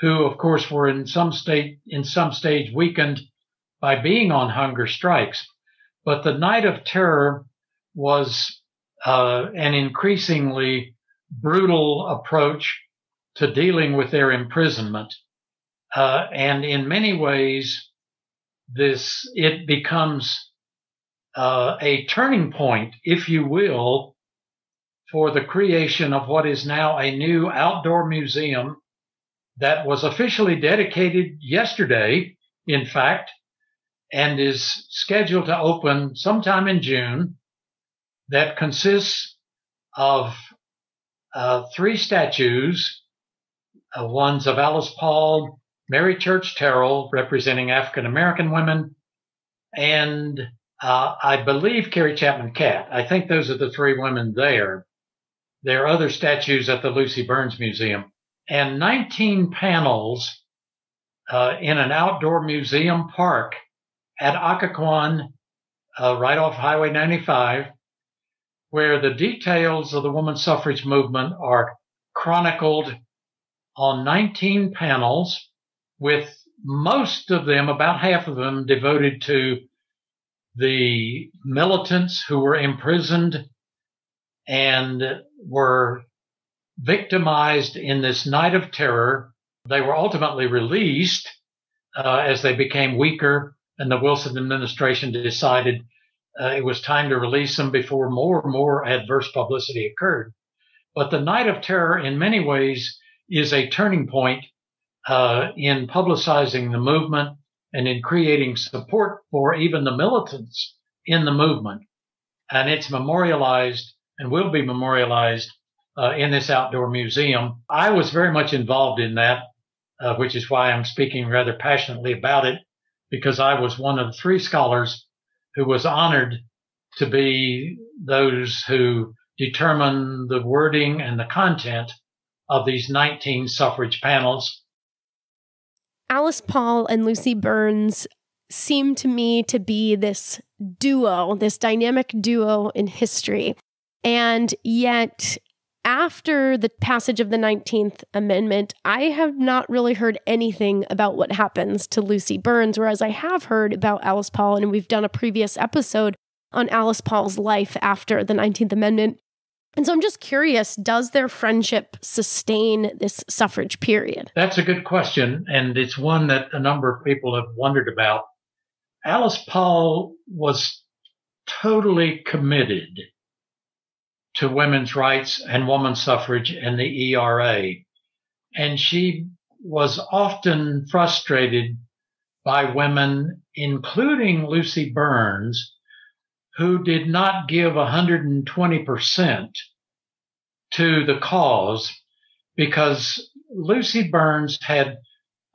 who, of course, were in some state, in some stage weakened by being on hunger strikes. But the Night of Terror was uh, an increasingly brutal approach to dealing with their imprisonment. Uh, and in many ways, this, it becomes uh, a turning point, if you will, for the creation of what is now a new outdoor museum that was officially dedicated yesterday, in fact, and is scheduled to open sometime in June, that consists of Uh, three statues, uh, ones of Alice Paul, Mary Church Terrell, representing African-American women, and uh, I believe Carrie Chapman Catt. I think those are the three women there. There are other statues at the Lucy Burns Museum. And nineteen panels uh, in an outdoor museum park at Occoquan, uh, right off Highway ninety-five, where the details of the women's suffrage movement are chronicled on nineteen panels, with most of them, about half of them, devoted to the militants who were imprisoned and were victimized in this Night of Terror. They were ultimately released uh, as they became weaker, and the Wilson administration decided Uh, it was time to release them before more and more adverse publicity occurred. But the Night of Terror, in many ways, is a turning point uh, in publicizing the movement and in creating support for even the militants in the movement. And it's memorialized and will be memorialized uh, in this outdoor museum. I was very much involved in that, uh, which is why I'm speaking rather passionately about it, because I was one of three scholars who was honored to be those who determined the wording and the content of these nineteen suffrage panels. Alice Paul and Lucy Burns seem to me to be this duo, this dynamic duo in history. And yet, after the passage of the nineteenth Amendment, I have not really heard anything about what happens to Lucy Burns, whereas I have heard about Alice Paul, and we've done a previous episode on Alice Paul's life after the nineteenth Amendment. And so I'm just curious, does their friendship sustain this suffrage period? That's a good question, and it's one that a number of people have wondered about. Alice Paul was totally committed to women's rights and women's suffrage and the E R A, and she was often frustrated by women, including Lucy Burns, who did not give one hundred twenty percent to the cause, because Lucy Burns had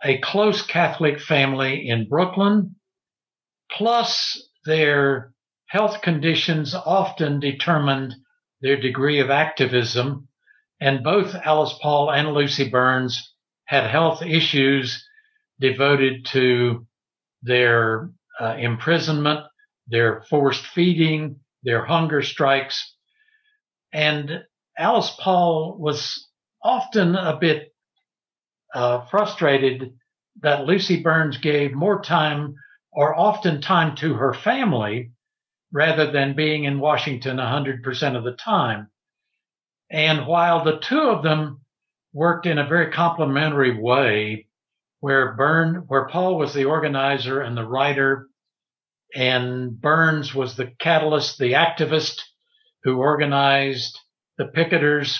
a close Catholic family in Brooklyn, plus their health conditions often determined their degree of activism. And both Alice Paul and Lucy Burns had health issues devoted to their uh, imprisonment, their forced feeding, their hunger strikes. And Alice Paul was often a bit uh, frustrated that Lucy Burns gave more time, or often time, to her family rather than being in Washington one hundred percent of the time. And while the two of them worked in a very complementary way, where Burn, where Paul was the organizer and the writer, and Burns was the catalyst, the activist who organized the picketers,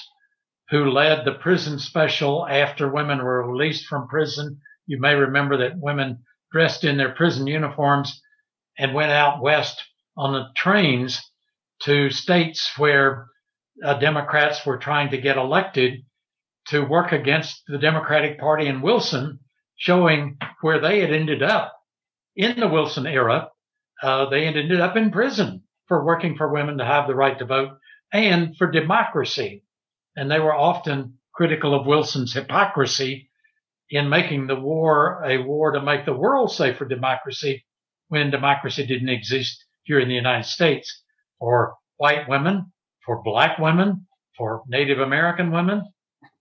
who led the prison special after women were released from prison. You may remember that women dressed in their prison uniforms and went out west on the trains to states where uh, Democrats were trying to get elected to work against the Democratic Party and Wilson, showing where they had ended up in the Wilson era. Uh, they ended up in prison for working for women to have the right to vote and for democracy. And they were often critical of Wilson's hypocrisy in making the war a war to make the world safe for democracy, when democracy didn't exist here in the United States for white women, for black women, for Native American women,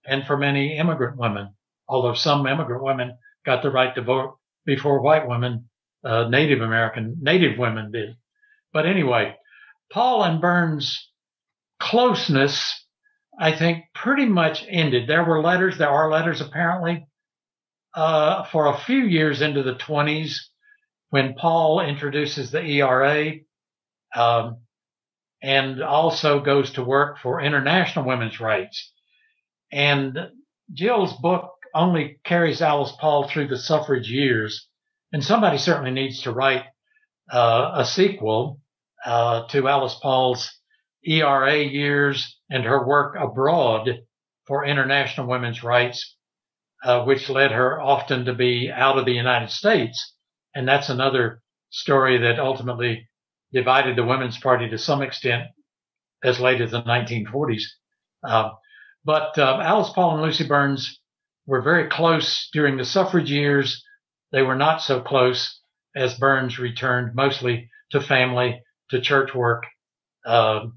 and for many immigrant women. Although some immigrant women got the right to vote before white women, Uh, Native American, Native women did. But anyway, Paul and Burns' closeness, I think, pretty much ended. There were letters, there are letters apparently, uh, for a few years into the twenties, when Paul introduces the E R A, um, and also goes to work for international women's rights. And Jill's book only carries Alice Paul through the suffrage years. And somebody certainly needs to write uh, a sequel uh, to Alice Paul's E R A years and her work abroad for international women's rights, uh, which led her often to be out of the United States. And that's another story that ultimately divided the Women's Party to some extent as late as the nineteen forties. Uh, but uh, Alice Paul and Lucy Burns were very close during the suffrage years. They were not so close as Burns returned mostly to family, to church work uh,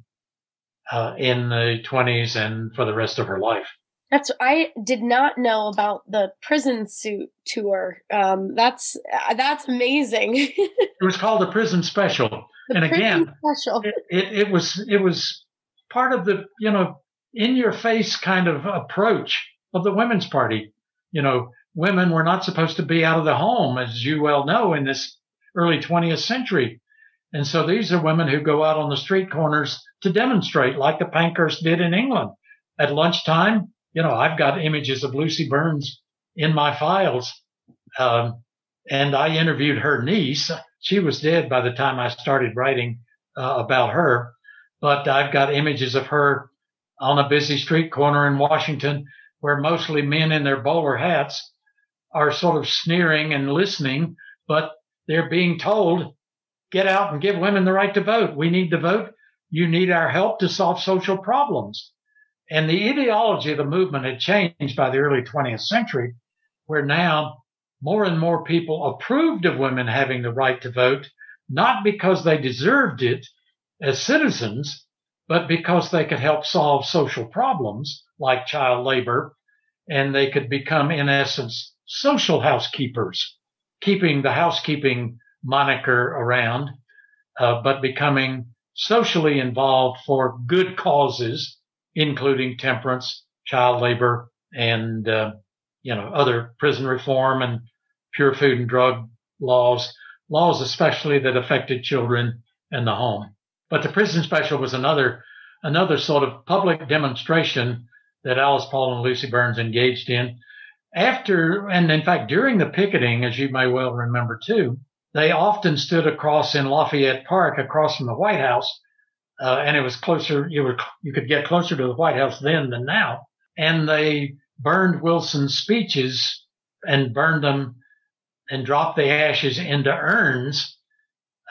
uh, in the twenties and for the rest of her life. That's I did not know about the prison suit tour. Um, that's that's amazing. It was called the Prison Special, the and prison again, special. It, it, it was it was part of the you know in your face kind of approach of the Women's Party. You know. Women were not supposed to be out of the home, as you well know, in this early twentieth century. And so these are women who go out on the street corners to demonstrate, like the Pankhurst did in England. At lunchtime, you know, I've got images of Lucy Burns in my files, um, And I interviewed her niece. She was dead by the time I started writing uh, about her. But I've got images of her on a busy street corner in Washington where mostly men in their bowler hats are sort of sneering and listening, but they're being told, get out and give women the right to vote. We need the vote. You need our help to solve social problems. And the ideology of the movement had changed by the early twentieth century, where now more and more people approved of women having the right to vote, not because they deserved it as citizens, but because they could help solve social problems like child labor, and they could become, in essence, social housekeepers, keeping the housekeeping moniker around, uh, but becoming socially involved for good causes, including temperance, child labor, and, uh, you know, other prison reform and pure food and drug laws, laws especially that affected children and the home. But the prison special was another, another sort of public demonstration that Alice Paul and Lucy Burns engaged in. After, and in fact, during the picketing, as you may well remember too, they often stood across in Lafayette Park, across from the White House, uh, and it was closer, you were, you could get closer to the White House then than now, and they burned Wilson's speeches and burned them and dropped the ashes into urns.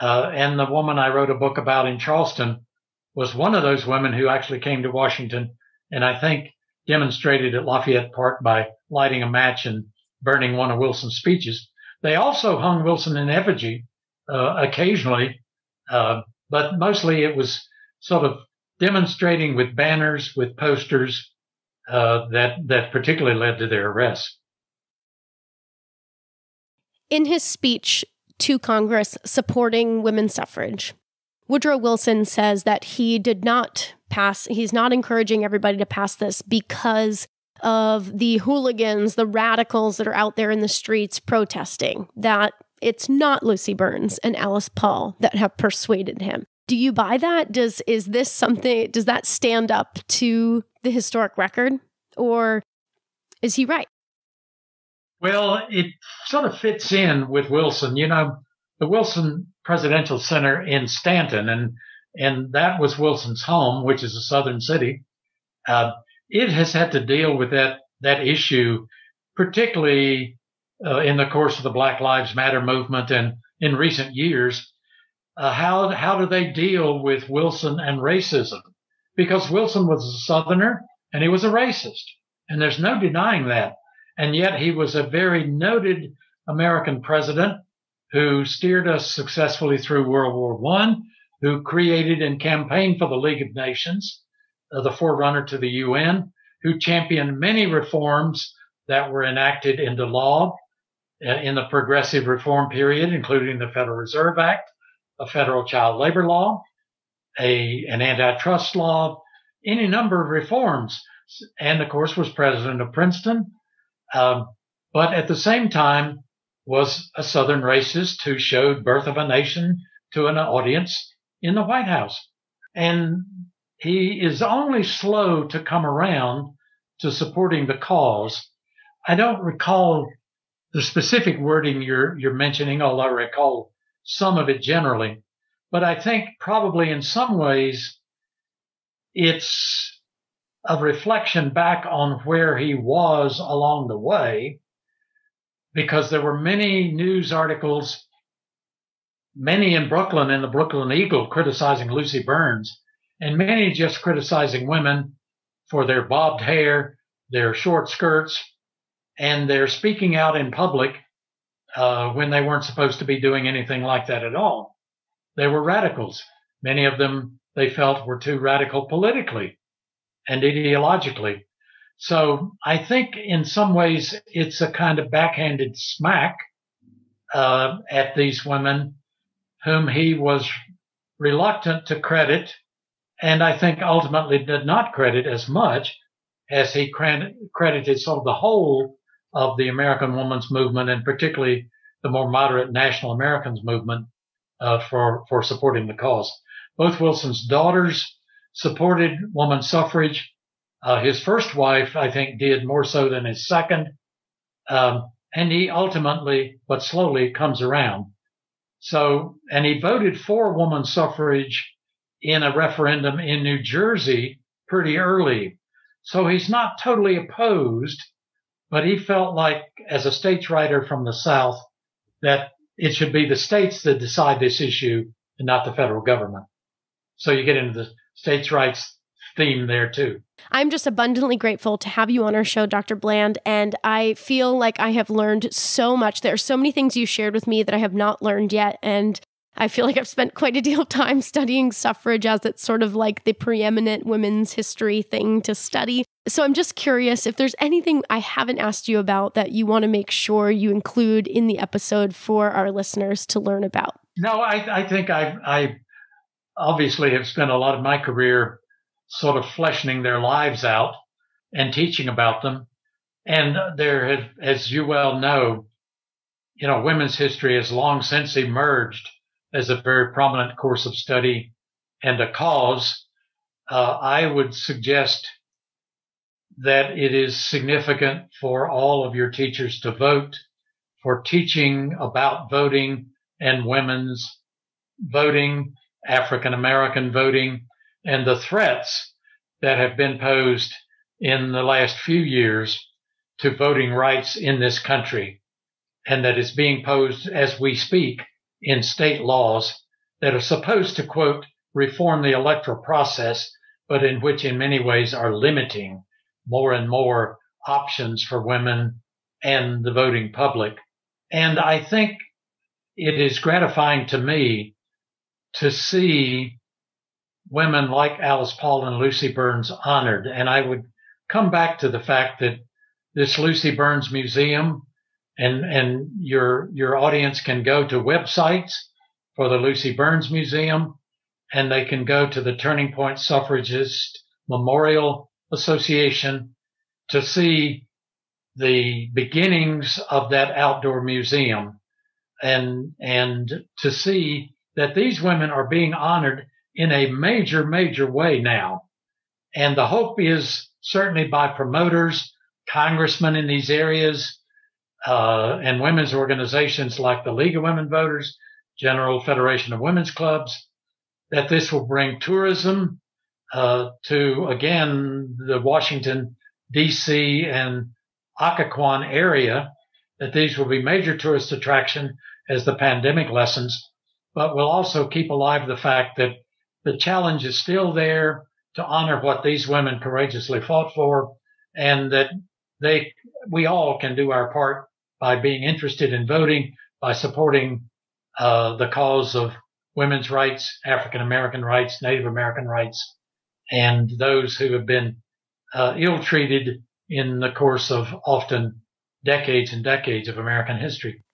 Uh, and the woman I wrote a book about in Charleston was one of those women who actually came to Washington and I think demonstrated at Lafayette Park by lighting a match and burning one of Wilson's speeches. They also hung Wilson in effigy uh, occasionally, uh, but mostly it was sort of demonstrating with banners, with posters uh, that, that particularly led to their arrest. In his speech to Congress supporting women's suffrage, Woodrow Wilson says that he did not pass, he's not encouraging everybody to pass this because of the hooligans, the radicals that are out there in the streets protesting, that it's not Lucy Burns and Alice Paul that have persuaded him. Do you buy that? Does, is this something, does that stand up to the historic record, or is he right? Well, it sort of fits in with Wilson. You know, the Wilson Presidential Center in Stanton, and and that was Wilson's home, which is a southern city. Uh, it has had to deal with that that issue, particularly uh, in the course of the Black Lives Matter movement and in recent years. Uh, how how do they deal with Wilson and racism? Because Wilson was a southerner and he was a racist, and there's no denying that. And yet he was a very noted American president who steered us successfully through World War One, who created and campaigned for the League of Nations, uh, the forerunner to the U N, who championed many reforms that were enacted into law uh, in the progressive reform period, including the Federal Reserve Act, a federal child labor law, a, an antitrust law, any number of reforms, and of course was president of Princeton. Um, but at the same time was a Southern racist who showed Birth of a Nation to an audience in the White House. And he is only slow to come around to supporting the cause. I don't recall the specific wording you're, you're mentioning, although I recall some of it generally. But I think probably in some ways it's a reflection back on where he was along the way, because there were many news articles, many in Brooklyn in the Brooklyn Eagle criticizing Lucy Burns, and many just criticizing women for their bobbed hair, their short skirts, and their speaking out in public uh, when they weren't supposed to be doing anything like that at all. They were radicals. Many of them, they felt, were too radical politically and ideologically. So I think in some ways it's a kind of backhanded smack uh, at these women whom he was reluctant to credit, and I think ultimately did not credit as much as he credit, credited sort of the whole of the American women's movement, and particularly the more moderate National Americans movement uh, for, for supporting the cause. Both Wilson's daughters supported women's suffrage. Uh, his first wife, I think, did more so than his second. Um, and he ultimately but slowly comes around. So, and he voted for woman suffrage in a referendum in New Jersey pretty early. So he's not totally opposed, but he felt like, as a states writer from the South, that it should be the states that decide this issue and not the federal government. So you get into the states' rights theme there, too. I'm just abundantly grateful to have you on our show, Doctor Bland, and I feel like I have learned so much. There are so many things you shared with me that I have not learned yet, and I feel like I've spent quite a deal of time studying suffrage as it's sort of like the preeminent women's history thing to study. So I'm just curious if there's anything I haven't asked you about that you want to make sure you include in the episode for our listeners to learn about. No, I, I think I, I obviously have spent a lot of my career sort of fleshing their lives out and teaching about them. And there have, as you well know, you know, women's history has long since emerged as a very prominent course of study and a cause. Uh, I would suggest that it is significant for all of your teachers to vote, for teaching about voting and women's voting, African-American voting, and the threats that have been posed in the last few years to voting rights in this country, and that is being posed as we speak in state laws that are supposed to, quote, reform the electoral process, but in which in many ways are limiting more and more options for women and the voting public. And I think it is gratifying to me to see women like Alice Paul and Lucy Burns honored. And I would come back to the fact that this Lucy Burns Museum, and, and your, your audience can go to websites for the Lucy Burns Museum, and they can go to the Turning Point Suffragist Memorial Association to see the beginnings of that outdoor museum, and, and to see that these women are being honored in a major, major way now. And the hope is certainly by promoters, congressmen in these areas, uh, and women's organizations like the League of Women Voters, General Federation of Women's Clubs, that this will bring tourism Uh, to, again, the Washington, D C and Occoquan area, that these will be major tourist attraction as the pandemic lessens, but will also keep alive the fact that the challenge is still there to honor what these women courageously fought for, and that they, we all can do our part by being interested in voting, by supporting uh, the cause of women's rights, African-American rights, Native American rights, and those who have been uh, ill-treated in the course of often decades and decades of American history.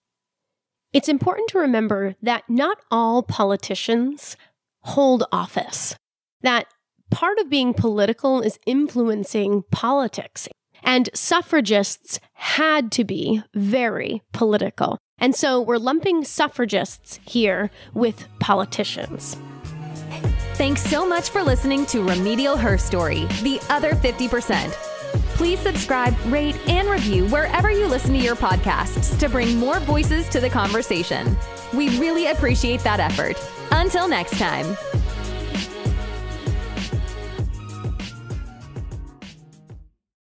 It's important to remember that not all politicians hold office, that part of being political is influencing politics. And suffragists had to be very political. And so we're lumping suffragists here with politicians. Thanks so much for listening to Remedial Her Story, the other fifty percent. Please subscribe, rate, and review wherever you listen to your podcasts to bring more voices to the conversation. We really appreciate that effort. Until next time.